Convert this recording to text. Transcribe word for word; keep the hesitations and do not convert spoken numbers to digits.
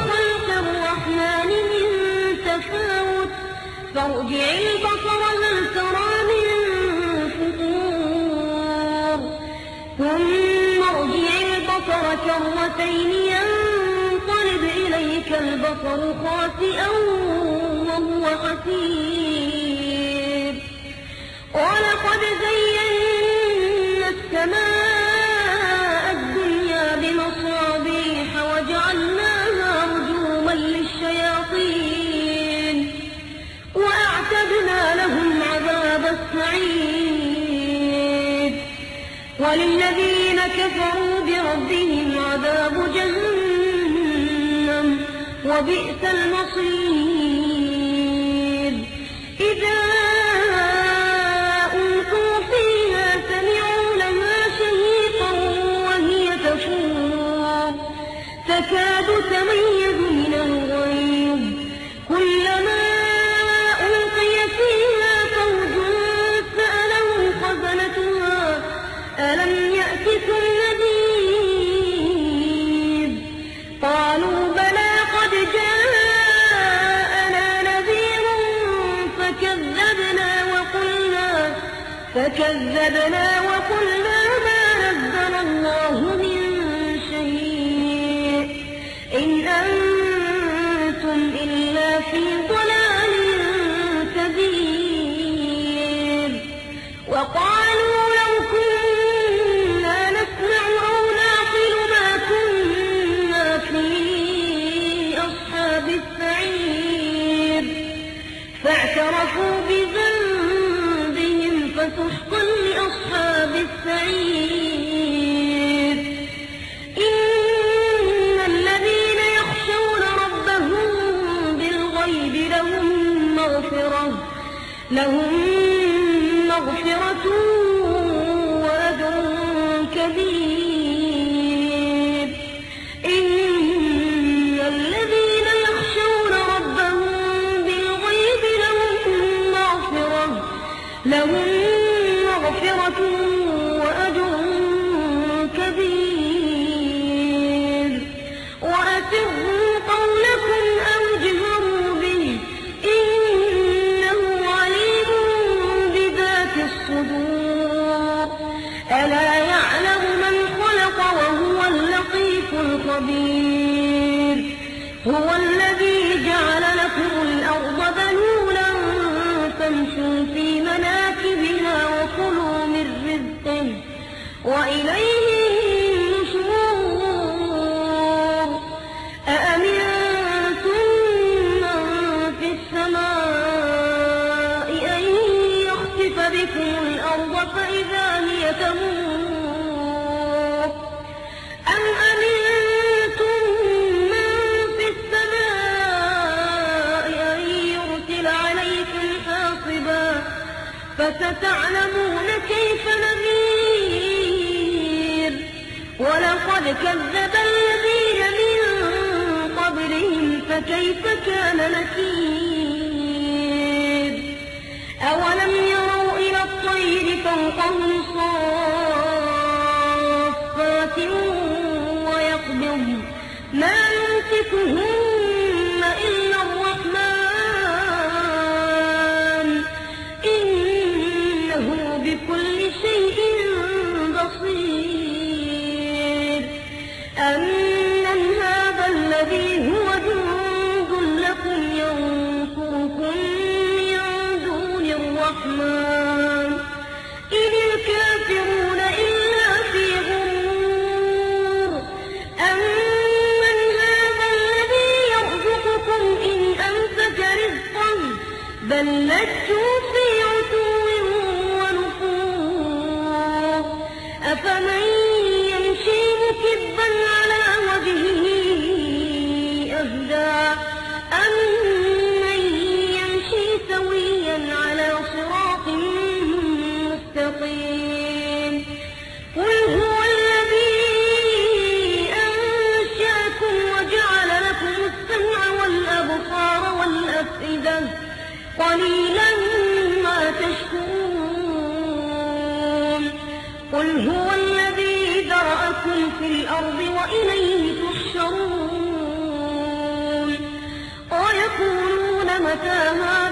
خلق الرحمن من تفاوت فارجع البصر هل ترى من فطور ثم ارجع البصر كرتين ينقلب إليك البصر خاسئا وهو حسير ولقد زينا السماء وللذين كفروا بربهم عذاب جهنم وبئس المصير إذا ألقوا فيها سمعوا لها شهيقا وهي تفور تكاد تميز من الغيظ كلما ألقي فيها فوج سألهم خزنتها ألم يأتكم نذير قالوا بلى قد جاءنا نذير فكذبنا وقلنا فكذبنا وقلنا ما نزل الله من شيء إن أنتم إلا في ضلال كبير وقالوا فاعترفوا بذنبهم فسحقا لأصحاب السعير إن الذين يخشون ربهم بالغيب لهم مغفرة لهم مغفرة وأجر كبير إن الذين لهم مغفرة وأجر كبير وأسروا قولكم أو اجهروا به إنه عليم بذات الصدور ألا يعلم من خلق وهو اللطيف الخبير هو الذي جعل لكم الأرض ذلولا فامشوا في مناكبها وكلوا من رزقه وإليه النشور أأمنتم من في السماء أن يخسف بكم الأرض فإذا هي تمور أم أمنتم من في السماء أن يرسل عليكم فستعلمون كيف نذير ولقد كذب الذين من قبلهم فكيف كان نكير أولم يروا إلى الطير فوقهم صافات ويقبضن ما يمسكهن إلا الرحمن بكل شيء بصير أمن هذا الذي هو جند لكم ينصركم من دون الرحمن إن الكافرون إلا في غرور أمن هذا الذي يرزقكم إن أمسك رزقه بل لجوا في عتو أفمن يمشي مكبا على وجهه أهدى أم قليلا ما تشكرون. قل هو الذي ذرأكم في الأرض وإليه تحشرون. ويقولون متى هذا